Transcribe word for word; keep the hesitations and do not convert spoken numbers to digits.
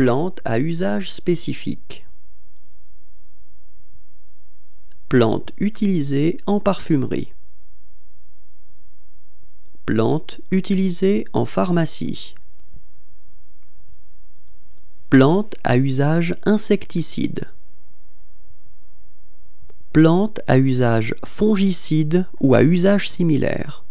Plante à usage spécifique. Plante utilisée en parfumerie. Plante utilisée en pharmacie. Plante à usage insecticide. Plante à usage fongicide ou à usage similaire.